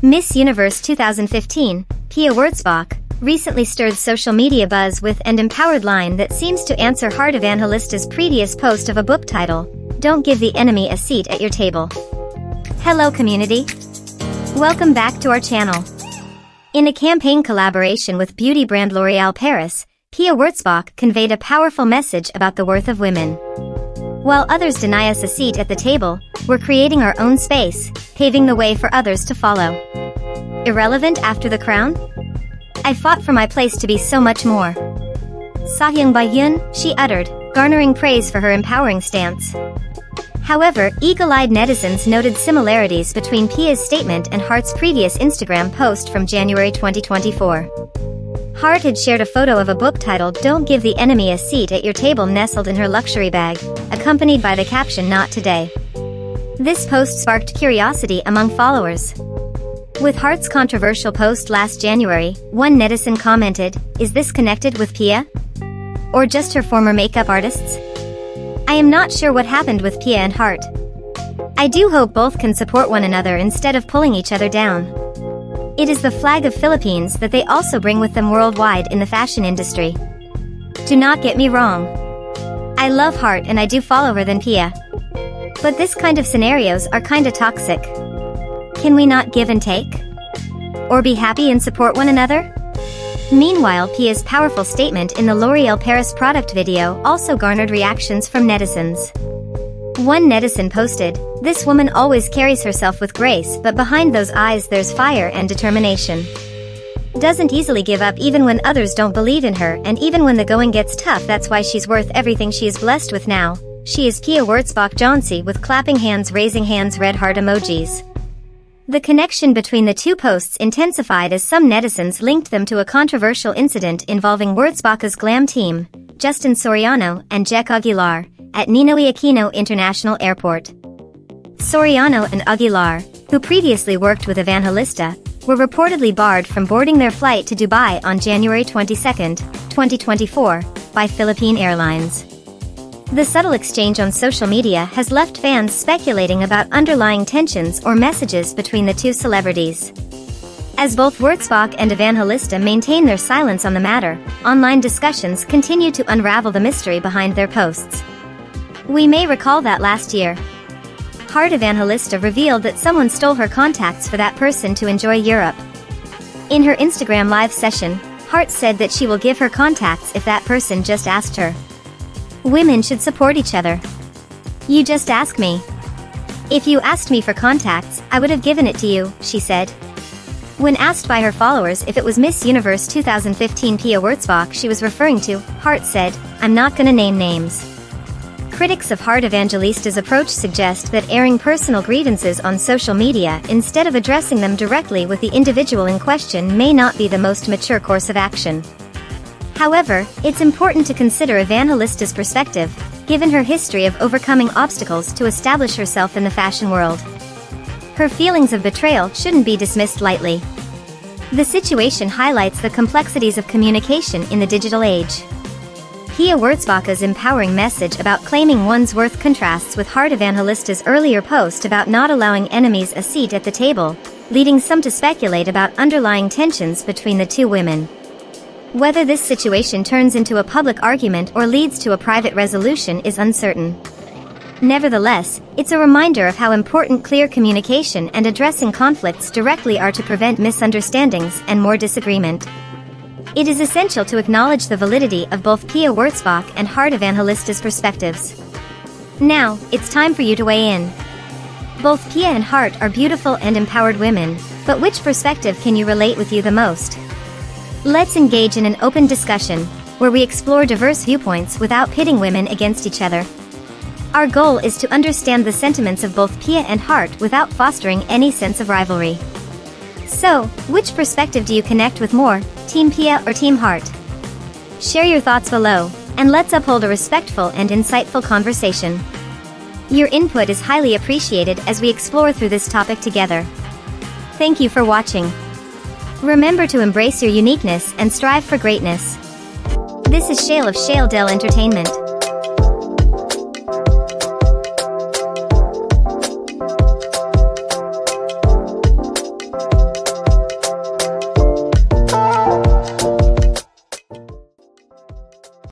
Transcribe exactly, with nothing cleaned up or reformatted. Miss Universe two thousand fifteen, Pia Wurtzbach, recently stirred social media buzz with an empowered line that seems to answer Heart Evangelista's previous post of a book title, "Don't Give the Enemy a Seat at Your Table." Hello community! Welcome back to our channel. In a campaign collaboration with beauty brand L'Oréal Paris, Pia Wurtzbach conveyed a powerful message about the worth of women. While others deny us a seat at the table, we're creating our own space, paving the way for others to follow. Irrelevant after the crown? I fought for my place to be so much more. Sahyung Baiyun, she uttered, garnering praise for her empowering stance. However, eagle-eyed netizens noted similarities between Pia's statement and Heart's previous Instagram post from January twenty twenty-four. Heart had shared a photo of a book titled "Don't Give the Enemy a Seat at Your Table" nestled in her luxury bag, accompanied by the caption "Not today." This post sparked curiosity among followers. With Heart's controversial post last January, one netizen commented, "Is this connected with Pia? Or just her former makeup artists? I am not sure what happened with Pia and Heart. I do hope both can support one another instead of pulling each other down. It is the flag of Philippines that they also bring with them worldwide in the fashion industry. Do not get me wrong. I love Heart and I do follow her than Pia. But this kind of scenarios are kinda toxic. Can we not give and take? Or be happy and support one another?" Meanwhile, Pia's powerful statement in the L'Oréal Paris product video also garnered reactions from netizens. One netizen posted, "This woman always carries herself with grace, but behind those eyes there's fire and determination. Doesn't easily give up even when others don't believe in her, and even when the going gets tough, that's why she's worth everything she is blessed with now. She is Pia Wurtzbach Johnson," with clapping hands, raising hands, red heart emojis. The connection between the two posts intensified as some netizens linked them to a controversial incident involving Wurtzbach's glam team, Justin Soriano and Jek Aguilar, at Ninoy Aquino International Airport. Soriano and Aguilar, who previously worked with Evangelista, were reportedly barred from boarding their flight to Dubai on January twenty-second, twenty twenty-four, by Philippine Airlines. The subtle exchange on social media has left fans speculating about underlying tensions or messages between the two celebrities. As both Wurtzbach and Evangelista maintain their silence on the matter, online discussions continue to unravel the mystery behind their posts. We may recall that last year, Heart Evangelista revealed that someone stole her contacts for that person to enjoy Europe. In her Instagram live session, Heart said that she will give her contacts if that person just asked her. Women should support each other. You just ask me. If you asked me for contacts, I would have given it to you, she said. When asked by her followers if it was Miss Universe two thousand fifteen Pia Wurtzbach she was referring to, Heart said, "I'm not gonna name names." Critics of Heart Evangelista's approach suggest that airing personal grievances on social media instead of addressing them directly with the individual in question may not be the most mature course of action. However, it's important to consider Evangelista's perspective, given her history of overcoming obstacles to establish herself in the fashion world. Her feelings of betrayal shouldn't be dismissed lightly. The situation highlights the complexities of communication in the digital age. Pia Wurtzbach's empowering message about claiming one's worth contrasts with Heart Evangelista's earlier post about not allowing enemies a seat at the table, leading some to speculate about underlying tensions between the two women. Whether this situation turns into a public argument or leads to a private resolution is uncertain. Nevertheless, it's a reminder of how important clear communication and addressing conflicts directly are to prevent misunderstandings and more disagreement. It is essential to acknowledge the validity of both Pia Wurtzbach and Heart Evangelista's perspectives. Now, it's time for you to weigh in. Both Pia and Heart are beautiful and empowered women, but which perspective can you relate with you the most? Let's engage in an open discussion, where we explore diverse viewpoints without pitting women against each other. Our goal is to understand the sentiments of both Pia and Heart without fostering any sense of rivalry. So, which perspective do you connect with more, Team Pia or Team Heart? Share your thoughts below, and let's uphold a respectful and insightful conversation. Your input is highly appreciated as we explore through this topic together. Thank you for watching. Remember to embrace your uniqueness and strive for greatness. This is Chale of Chale Dell Entertainment.